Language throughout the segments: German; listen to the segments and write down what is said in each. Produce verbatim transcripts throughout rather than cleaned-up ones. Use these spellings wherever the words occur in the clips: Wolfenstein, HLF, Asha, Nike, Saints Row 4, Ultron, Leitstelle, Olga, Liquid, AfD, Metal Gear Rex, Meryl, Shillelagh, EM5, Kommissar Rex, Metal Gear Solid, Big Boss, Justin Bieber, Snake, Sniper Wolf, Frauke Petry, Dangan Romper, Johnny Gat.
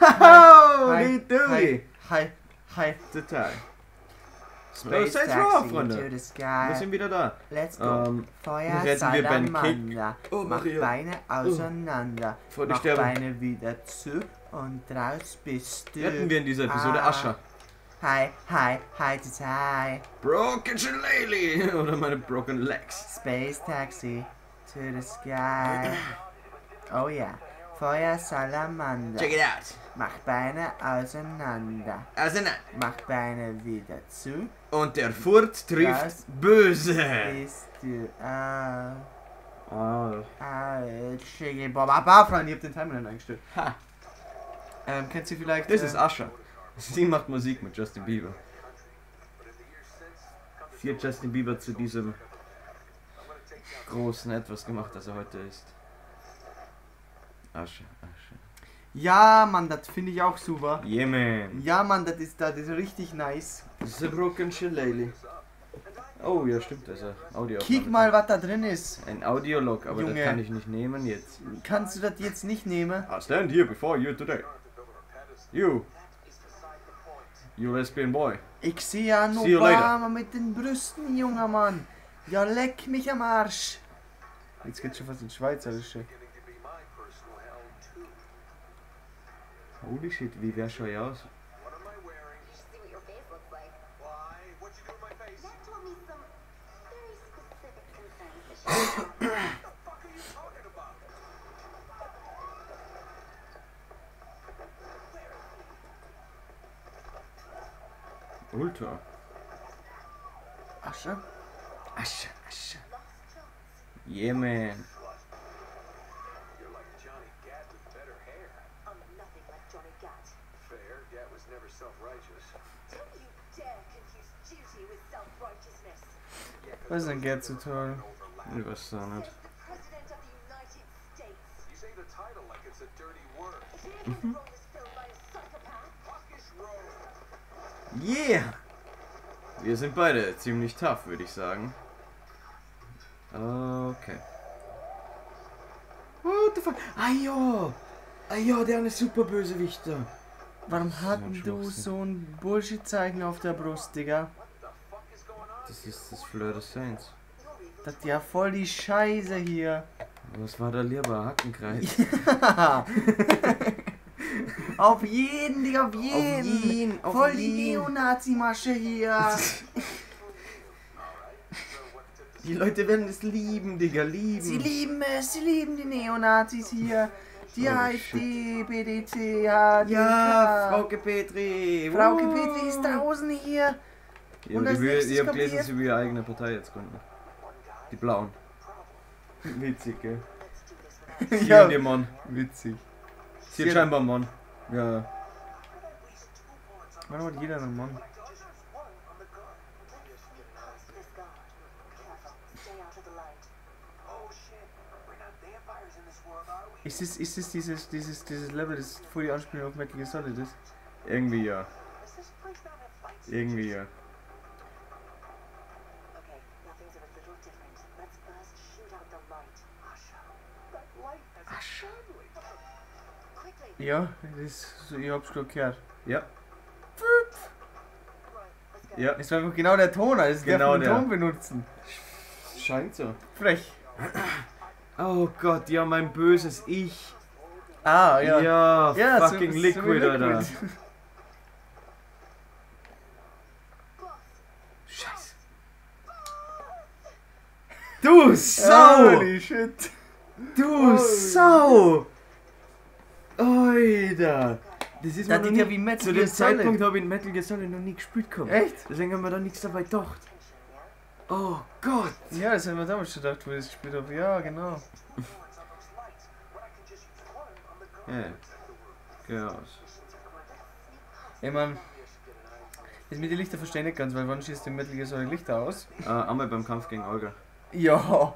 Holy dooly! Hi, hi, total. Space Taxi oh, Freunde. To the sky. Wir sind wieder da. Let's go. Ähm, Feuer, Salamander. Oh, mach Beine auseinander. Oh. Mach Beine wieder zu und raus bist du. Hätten wir in dieser Episode ah. Asha. Hi, hi, hi, total. Broken Shillelagh. Oder meine Broken Legs. Space Taxi to the sky. Oh yeah. Feuer Salamander. Check it out. Mach Beine auseinander. Auseinander. Mach Beine wieder zu. Und der Furt trifft das böse. Bist du ah. Ah. Ah, Shiggy Bob. Aber, Freunde, ich hab den Timeline eingestellt. Ha. Ähm, kennst du vielleicht... Das äh, ist Asha. Sie macht Musik mit Justin Bieber. Sie hat Justin Bieber zu diesem großen Etwas gemacht, das er heute ist. Asche, Asche. Ja, Mann, das finde ich auch super. Yeah, man. Ja, Mann, das ist, das ist richtig nice. The Broken Shillelagh. Oh, ja, stimmt, das also, ist Audio. Kick mal, was da drin ist. Ein Audiolog, aber Junge, das kann ich nicht nehmen jetzt. Kannst du das jetzt nicht nehmen? I stand here before you today. You. You lesbian boy. Ich sehe ja nur Obama mit den Brüsten, junger Mann. Ja, leck mich am Arsch. Jetzt geht's schon fast in Schweizerische. Holy shit, wie wär's schon aus? Ultra. Asche? Asche, Asche. Yeah, man. Was ist denn Get zu toll? Ich weiß da nicht. Mhm. Yeah! Wir sind beide ziemlich tough, würde ich sagen. Okay. What the fuck? Ajo! Ajo, der eine super Bösewichter. Warum hatten du so ein Bullshit-Zeichen auf der Brust, Digga? Das ist das Fleur des Saints. Das ist ja voll die Scheiße hier. Was war da lieber? Hackenkreis. Ja. Auf jeden, Digga, auf jeden. Auf jeden auf voll jeden. Die Neonazi-Masche hier. Die Leute werden es lieben, Digga, lieben. Sie lieben es, sie lieben die Neonazis hier. Die oh, AfD, B D T, H D K. Ja, Frauke Petry. Frauke uh. Petry ist draußen hier. Ja, und das will, ihr habt gelesen, sie will ihre eigene Partei jetzt gründen. Die Blauen. Witzig, gell? Ja, die Mann. Witzig. Sie, sie hat scheinbar einen Mann. Ja. Warum hat jeder einen Mann? Ist es, ist es dieses, dieses, dieses Level, das vor die Anspielung auf Metal Gear Solid ist? Irgendwie ja. Irgendwie ja. Ja, das ist so, ich hab's schon gehört. Ja. Ja. Das war genau der Ton, also genau der Ton benutzen. Scheint so. Frech. Oh Gott, ja, mein böses Ich. Ah, ja. Ja, ja fucking so, so Liquid, oder? Scheiße. Du Sau! Holy shit. Du oh. Sau! Oida! Das ist das ja wie Metal Zu dem Zeitpunkt habe ich in Metal Gear Solid noch nie gespielt gehabt. Echt? Deswegen haben wir da nichts dabei gedacht. Oh Gott! Ja, das haben wir damals schon gedacht, wo ich es gespielt habe. Ja, genau. Ja. Ja. Ey, Mann. Das mit den Lichter verstehe ich nicht ganz, weil wann schießt du in Metal Gear Solid Lichter aus? Äh, einmal beim Kampf gegen Olga. Ja.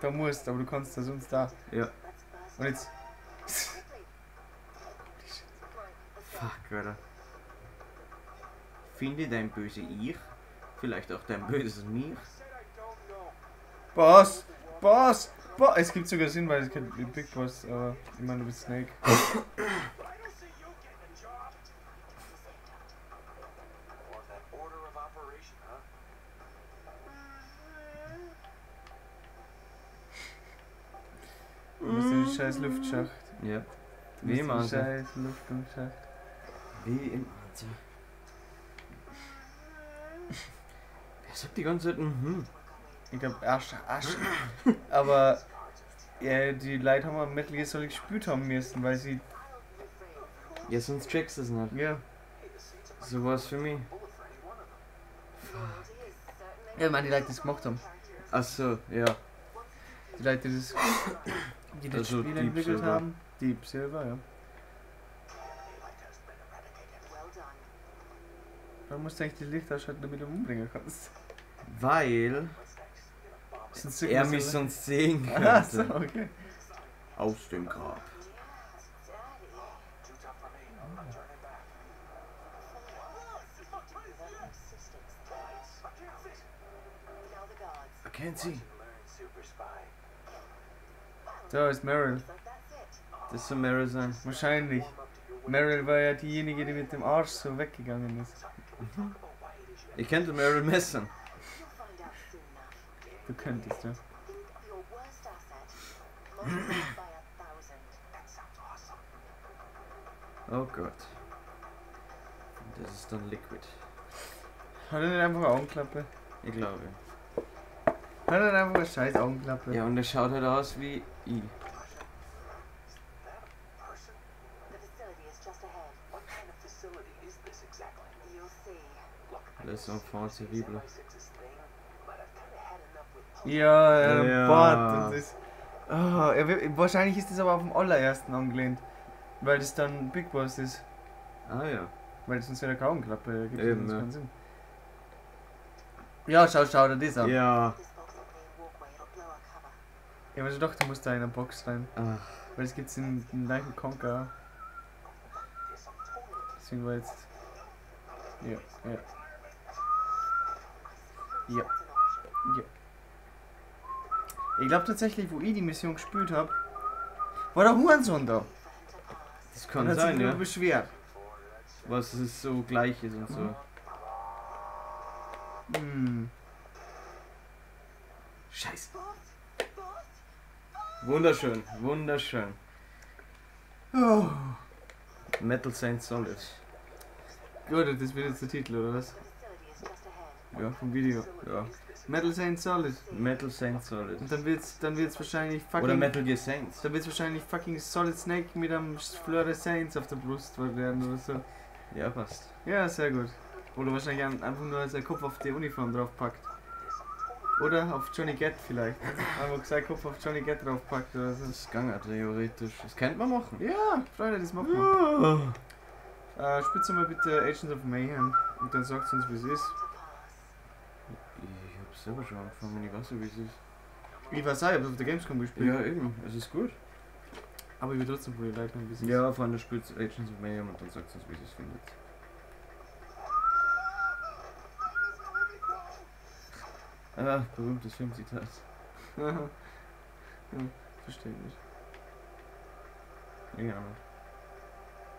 Da musst, aber du kannst das sonst da. Ja. Und jetzt. Fuck, Alter. Finde dein böse Ich, vielleicht auch dein böses Mir. Boss! Boss! Boss! Es gibt sogar Sinn, weil es kein Big Boss, aber ich meine, du bist Snake. scheiß Luftschacht. Ja. Wie im Arsch. Scheiß Luftschacht. Wie im Arsch. Wer sagt die ganze Zeit, mhm. Ich glaube, Asha, Asha. Aber ja, die Leute haben am Metal Gear Solid gespürt haben müssen, weil sie. Ja, sonst checkst du es nicht. Ja. So war es für mich. Ja, ich meine, die Leute, die das gemacht haben. Achso, ja. Die Leute, die das, die das also Spiel entwickelt Silver. haben. Deep Silver, ja. Warum musst du eigentlich die Lichter ausschalten, damit du umbringen kannst? Weil er mich so sonst sehen könnte. Ah, so, okay. Aus dem Grab. I can't see. Da ist Meryl. Das soll Meryl sein. Wahrscheinlich. Meryl war ja diejenige, die mit dem Arsch so weggegangen ist. Mhm. Ich könnte Meryl messen. Du könntest, ja. Oh Gott. Das ist dann Liquid. Hat er nicht einfach eine Augenklappe? Ich glaube. Hat er einfach eine scheiß Augenklappe? Ja, und er schaut halt aus wie I. Das ist einfach terrible. Ja, ja, ja. Bart, das ist, oh, er, wahrscheinlich ist das aber auf dem allerersten angelehnt, weil das dann Big Boss ist. Ah ja. Weil das sonst wieder kaum klappt, da gibt es keinen Sinn. Ja, schau, schau dir das an. Ja. Ich habe mir gedacht, du musst da in eine Box rein. Ach. Weil das gibt es in, in Light and Conquer. Deswegen war jetzt... Ja, ja. Ja. Ja. Ich glaube tatsächlich, wo ich die Mission gespielt habe, war der Hurensohn da. Das kann sein, ja. Und hat sich nur beschwert. Was es so gleich ist und mhm. so. Mhm. Scheiße. Wunderschön, wunderschön. Oh. Metal Saints Solid. Gut, das wird jetzt der Titel, oder was? Ja, vom Video. Ja. Metal Saints Solid. Metal Saints Solid. Und dann wird's, dann wird's wahrscheinlich fucking... Oder Metal Gear Saints. Dann wird's wahrscheinlich fucking Solid Snake mit einem Fleur de Saints auf der Brust werden oder so. Ja, passt. Ja, sehr gut. Oder wahrscheinlich einfach nur seinen Kopf auf die Uniform draufpackt. Oder auf Johnny Gat vielleicht. Einfach seinen Kopf auf Johnny Gat draufpackt oder so. Das ist ganger theoretisch. Das könnte man machen. Ja, Freunde, das machen wir. Ja. Äh, spitze mal bitte Agents of Mayhem und dann sagt uns, wie es ist. Ich hab's selber schon angefangen, ich weiß nicht, wie es ist. Ich weiß auch, ich hab's auf der Gamescom gespielt. Ja, eben, es ist gut. Aber ich will trotzdem von den Leuten ein bisschen. Ja, vor allem spielt Agents of Mayhem und dann sagt uns, wie es findet. Ah, berühmtes Filmzitat. Ja, verstehe nicht. Keine Ahnung.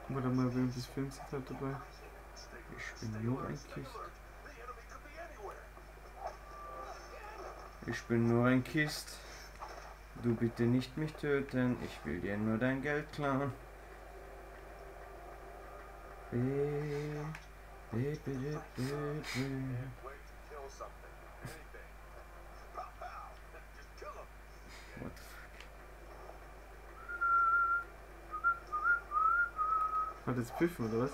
War da mal ein berühmtes Filmzitat dabei? Ich bin nur ein Kist. Ich bin nur ein Kist. Du bitte nicht mich töten. Ich will dir nur dein Geld klauen. What the fuck? Hat jetzt pfiffen oder was?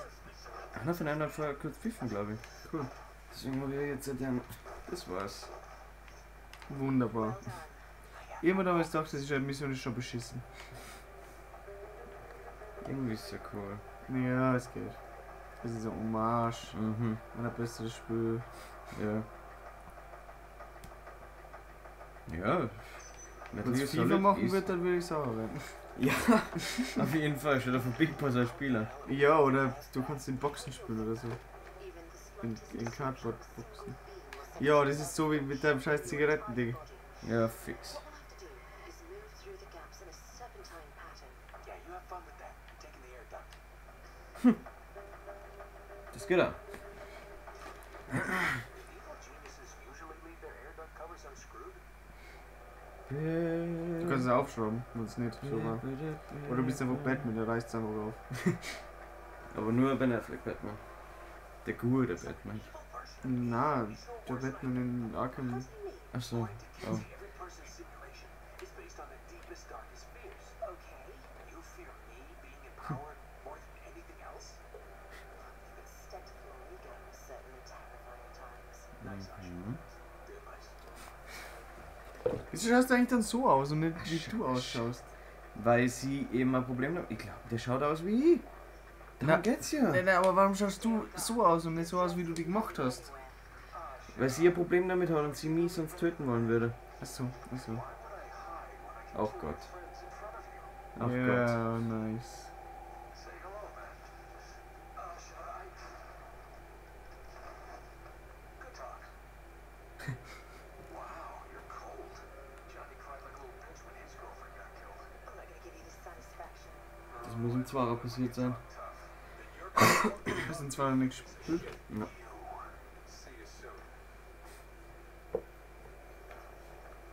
Einer von einem hat vorher kurz pfiffen, glaube ich. Cool. Deswegen muss ich jetzt dann. Das war's. Wunderbar. Jemand damals dachte, das ist eine Mission, ist schon beschissen. Irgendwie ist ja cool. Ja, es geht. Das ist eine Hommage mhm. an ein besseres Spiel. Ja. Ja. Wenn es Fieber machen wird, dann würde ich sauer werden. Ja, auf jeden Fall. Statt auf den Big Boss als Spieler. Ja, oder du kannst den Boxen spielen oder so. In, in Cardboard Boxen. Ja, das ist so wie mit deinem scheiß Zigarettending. Ja, fix. Hm. Das geht auch. Du kannst es aufschrauben, sonst nicht. Sogar. Oder du bist einfach Batman, der reißt es einfach auf. Aber nur wenn er fliegt, Batman. Der gute Batman. Na, der Batman in Arkham. Achso. Oh. Mhm. Wieso schaust du eigentlich dann so aus und nicht wie du ausschaust? Weil sie eben ein Problem haben. Ich glaube, der schaut aus wie ich. Darum geht's ja. Nein, nein, aber warum schaust du so aus und nicht so aus, wie du die gemacht hast? Weil sie ein Problem damit hat und sie mich sonst töten wollen würde. Achso, achso. Auch Gott. Auch yeah, Gott. Nice. Das muss im Zwarer passiert sein. Hast du im Zwarer nicht gespielt? Ja.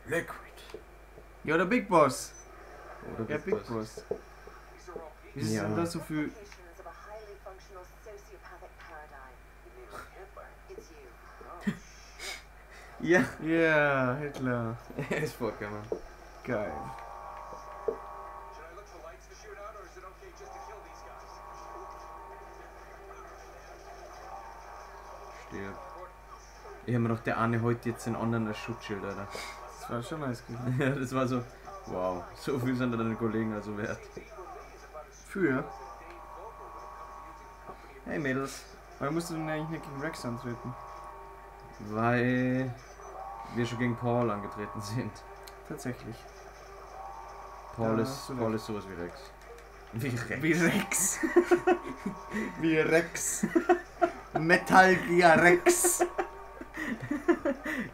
Liquid. Ja, der Big Boss. Oder der Big, Big Boss. Wie ist ja. denn da so viel... Ja, yeah, Hitler. Er ist Vorkämmer. Geil. Stirb. Ich hab mir doch der eine heute jetzt den anderen das Schutzschild, Alter. Das war schon nice gewesen. Ja, das war so, wow, so viel sind deine Kollegen also wert. Für? Hey Mädels. Warum musst du denn eigentlich nicht gegen Rex antreten? Weil wir schon gegen Paul angetreten sind. Tatsächlich. Paul, ja, ist, Paul ist sowas wie Rex. Wie Rex. Wie Rex. Metal Gear Rex.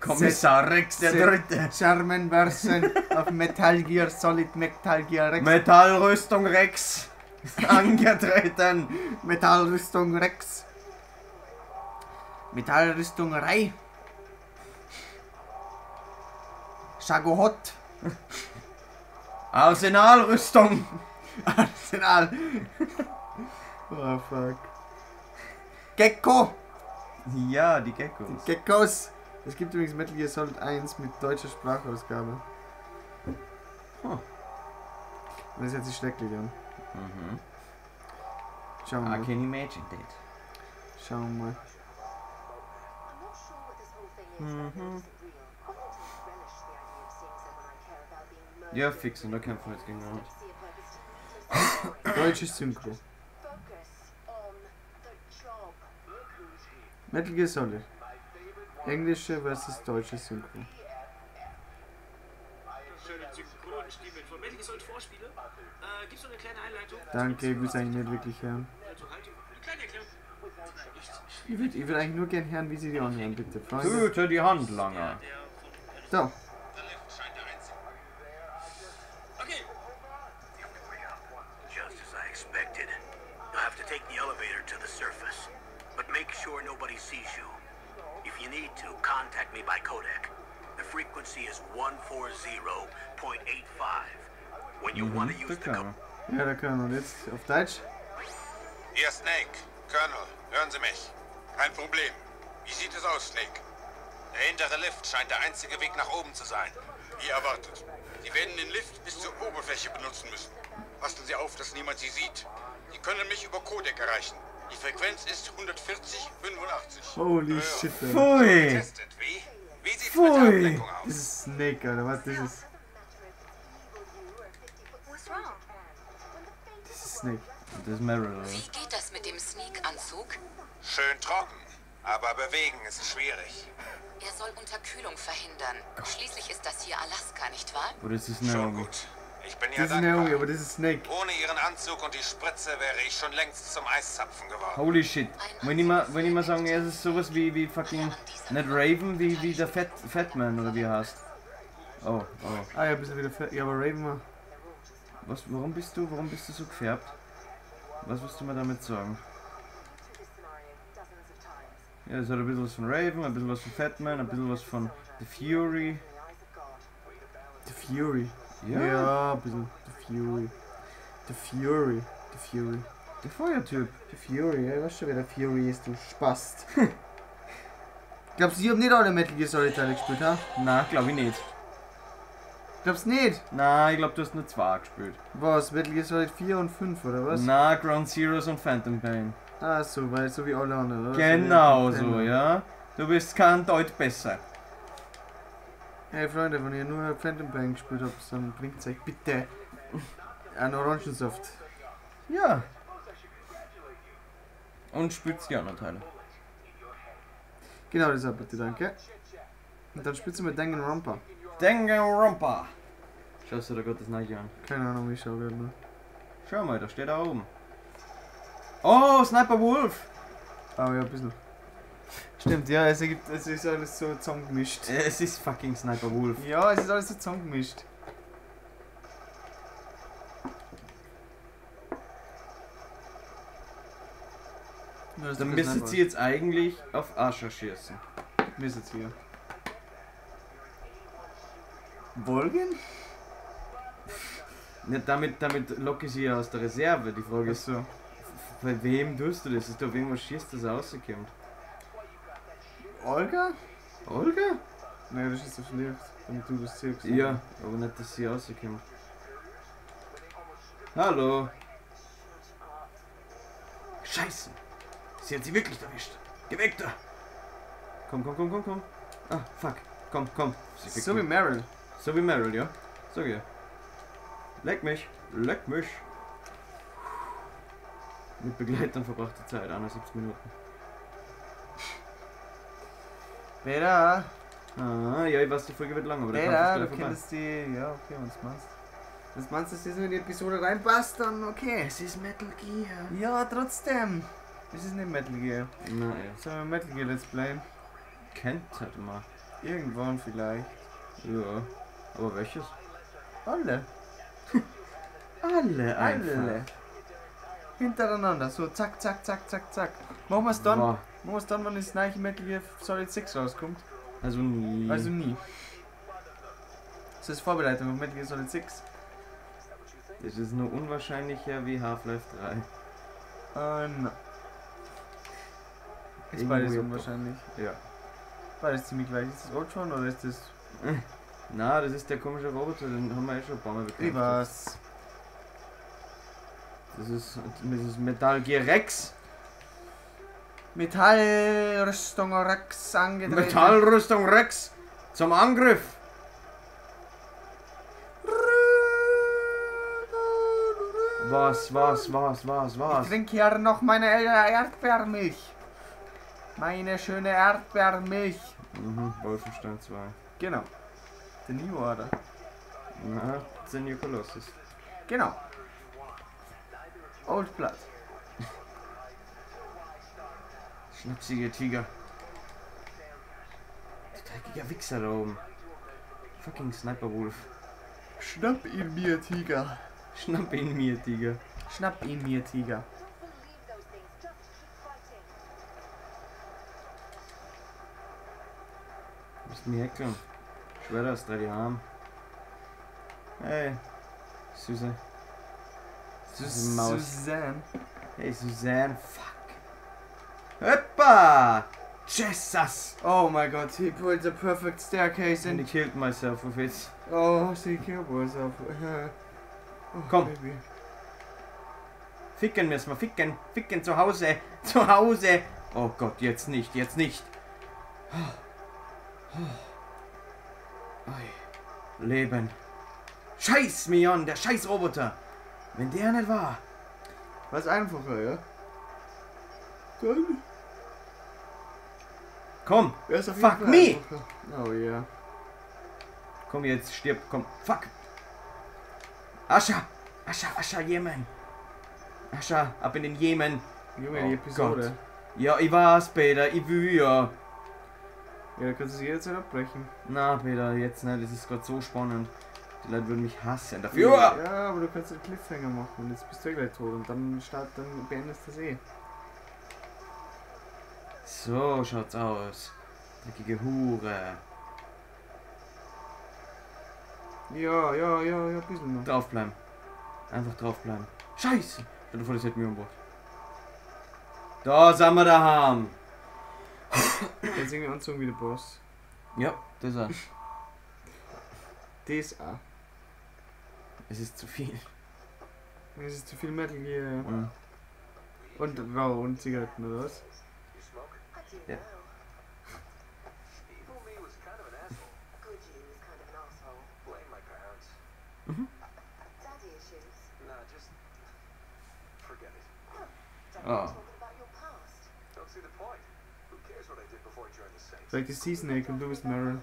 Kommissar Rex der Dritte. German Version of Metal Gear Solid Metal Gear Rex. Metallrüstung Rex. Angetreten. Metallrüstung Rex. Metallrüstungerei. Schagohot. Arsenalrüstung. Arsenal. Oh fuck. Gecko. Ja, die Geckos. Die Geckos. Es gibt übrigens Metal Gear Solid eins mit deutscher Sprachausgabe. Huh. Das ist jetzt die Schreckliche. Mhm. Schauen wir mal. I can imagine that. Schauen wir mal. Mhm. Ja, fix, und da kämpfen wir jetzt gegen uns. Deutsche Synchro. Metal Gear Solid. Englische versus deutsche Synchro. Schöne Synchronstimme von Metal Gear Solid Vorspiele. Äh, gibt's noch eine kleine Einleitung? Danke, ich will es eigentlich nicht wirklich hören. Ich würde ich würd eigentlich nur gern hören, wie sie die anhören, bitte. Töte die Hand langer. So. Okay. Just as I expected. You'll have to take the elevator to the surface. But make sure nobody sees you. If you need to, contact me by codec. The frequency is one forty point eight five. When you want to use the code. Ja, der Colonel, jetzt auf Deutsch. Ihr Snake, Colonel, hören Sie mich. Kein Problem. Wie sieht es aus, Snake? Der hintere Lift scheint der einzige Weg nach oben zu sein. Wie erwartet. Sie werden den Lift bis zur Oberfläche benutzen müssen. Passen Sie auf, dass niemand Sie sieht. Sie können mich über Codec erreichen. Die Frequenz ist hundertvierzig Komma fünfundachtzig. Holy äh, shit, Pfui. Wie? Wie sieht's Pfui. mit der Ablenkung aus? Das ist Snake, Alter. Was ist das? Das ist Snake. Das ist Meryl, oder? Wie geht das mit dem Sneak-Anzug? Schön trocken, aber bewegen ist schwierig. Er soll Unterkühlung verhindern. Schließlich ist das hier Alaska, nicht wahr? Oder ist es Schon gut. Ich bin ja dankbar. Aber das ist Snake. Ohne ihren Anzug und die Spritze wäre ich schon längst zum Eiszapfen geworden. Holy shit. Wenn ich mal, wenn ich mal sagen, er ist sowas wie, wie fucking... Nicht Raven, wie, wie der Fat, Fatman oder wie er heißt. Oh, oh. Ah ja, bist du wieder Fat... Ja, aber Raven war... Was, warum bist du, warum bist du so gefärbt? Was willst du mir damit sagen? Ja, es hat ein bisschen was von Raven, ein bisschen was von Fatman, ein bisschen was von The Fury. The Fury. Ja, ja ein bisschen. The Fury. The Fury. The Fury. Der Feuertyp. The Fury, ja, weißt du, wer der Fury ist, du Spast. Glaubst du, die haben nicht alle Metal Gear Solid Teile gespielt, ha? Na, glaube ich nicht. Glaubst du nicht? Na, ich glaube, du hast nur zwei gespielt. Was, Metal Gear Solid vier und fünf, oder was? Na, Ground Zeroes und Phantom Pain. Ah, so, weil so wie alle anderen, oder? Genau so, so ja. Du bist kein Deut besser. Hey Freunde, wenn ihr nur Phantom Pain gespielt habt, dann bringt euch bitte einen Orangensaft. Ja. Und spielt die anderen Teile. Genau, deshalb bitte, danke. Und dann spielst du mit Dangan Romper. Dangan Romper! Schaust du da Gottes Nike an? Keine Ahnung, ich schau gerade mal. Schau mal, da steht da oben. Oh, Sniper Wolf! Ah, oh, ja, ein bisschen. Stimmt, ja, es, ergibt, es ist alles so zusammengemischt. Es ist fucking Sniper Wolf. Ja, es ist alles so zusammengemischt. Dann müssen sie jetzt eigentlich auf Asha schießen. Müssen sie ja. Wolgen? Ja, damit, damit locke ich sie ja aus der Reserve. Die Frage ist so, bei wem tust du das? Ist doch wem was schießt, das rauskommt? Olga? Olga? Nein, das ist so schlecht, damit du das siehst. Ja, aber nicht, dass sie rauskommt. Hallo! Scheiße! Sie hat sie wirklich erwischt. Geh weg da! Komm, komm, komm, komm, komm. Ah, fuck. Komm, komm. Sie so wie Meryl. So wie Meryl, ja. So wie. Leck mich. Leck mich. Mit Begleitern verbrachte Zeit. einundsiebzig Minuten. Beda. Ah, ja, ich weiß, die Folge wird lang, aber Beda, der Kampf ist gleich vorbei. Du kennst die... Ja, okay, wenn du's meinst. Das meinst du, dass das in die Episode reinpasst, dann okay. Es ist Metal Gear. Ja, trotzdem. Es ist nicht Metal Gear. Nein. Sollen wir Metal Gear Let's Play? Kennt halt mal. Irgendwann vielleicht. Ja. Aber welches? Alle. Alle einfach. Alle. Hintereinander. So zack, zack, zack, zack, zack. Machen wir es dann. Wow. Machen wir es dann, wenn das neue Metal Gear Solid sechs rauskommt. Also nie. Also nie. Das ist Vorbereitung auf Metal Gear Solid sechs. Das ist nur unwahrscheinlicher wie Half-Life drei. Äh, nein. Ist beides unwahrscheinlich. Ja. Beides ziemlich gleich. Ist das Ultron oder ist das... Na, das ist der komische Roboter, den haben wir eh schon ein paar Mal bekommen. Was? Das ist, das ist Metal Gear Rex. Metallrüstung Rex angedreht. Metallrüstung Rex zum Angriff. Was, was, was, was, was? Ich trinke hier noch meine Erdbeermilch. Meine schöne Erdbeermilch. Mhm, Wolfenstein zwei. Genau. The New Order. Na, The New Colossus. Genau. Old Blood. Schnapsige Tiger. Dreckiger Wichser da oben. Fucking Sniper Wolf. Schnapp ihn mir, Tiger. Schnapp ihn mir, Tiger. Schnapp ihn mir, Tiger. Mir häckeln. Ich schwöre, das drei die Arme. Hey, Susan. Susan Maus. Susan. Hey, Susan. Fuck. Hoppa! Jesus! Oh my god, he put the perfect staircase in. And he killed myself with it. Oh, she killed myself. Oh, komm. Baby. Ficken müssen wir. Ficken. Ficken zu Hause. Zu Hause. Oh Gott, jetzt nicht. Jetzt nicht. Oh. Oi. Leben. Scheiß mich an, der scheiß Roboter. Wenn der nicht war. Was einfacher, ja? Dann. Komm. Fuck me. Oh ja. Yeah. Komm jetzt, stirb, komm. Fuck. Asha. Asha, Asha, Jemen. Asha, ab in den Jemen. Junge, oh, die Episode. Gott. Ja, ich war's, Peter. Ich will ja. Ja, kannst du sie jetzt halt abbrechen. Na, Peter, jetzt nicht. Das ist gerade so spannend. Die Leute würden mich hassen dafür. Ja, ja, aber du kannst einen Cliffhanger machen und jetzt bist du gleich tot und dann start, dann beendest du das eh. So schaut's aus. Dreckige Hure. Ja, ja, ja, ja, diesen noch. Draufbleiben. Einfach draufbleiben. Scheiße! Ich dachte, das hätte mir umgebracht. Da sind wir daheim. Jetzt irgendwie anzogen wie der Boss. Ja, das ist er. Das ist er. Es ist zu viel. Es ist zu viel Metal Gear. Mhm. Und wow, und Zigaretten oder was? Ja. Mhm. Oh. Like the sea snake und du bist Meryl.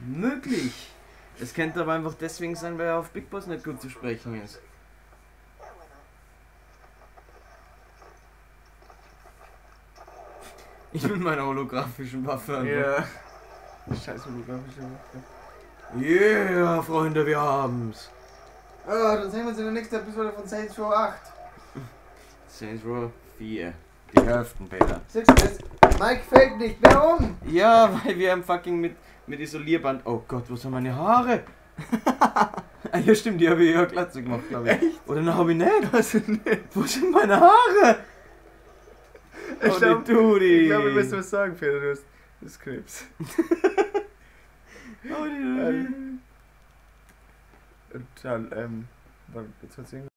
Möglich! Es könnte aber einfach deswegen sein, weil er auf Big Boss nicht gut zu sprechen ist. Ich bin meiner holographischen Waffe an. Yeah. Scheiß holographische Waffe. Yeah, Freunde, wir haben's! Oh, dann sehen wir uns in der nächsten Episode von Saints Row acht. Saints Row vier. Die Hälften, Peter. Mike fällt nicht mehr um! Ja, weil wir haben fucking mit, mit Isolierband. Oh Gott, wo sind meine Haare? Ja, stimmt, die habe ich ja Glatze gemacht, glaube ich. Echt? Oder noch habe ich nicht. Weiß ich nicht. Wo sind meine Haare? Ich oh, glaube, ich glaube, wir müssen was sagen, Peter. Du hast das Krebs. Oh, die, die. Und dann, ähm, jetzt was singen.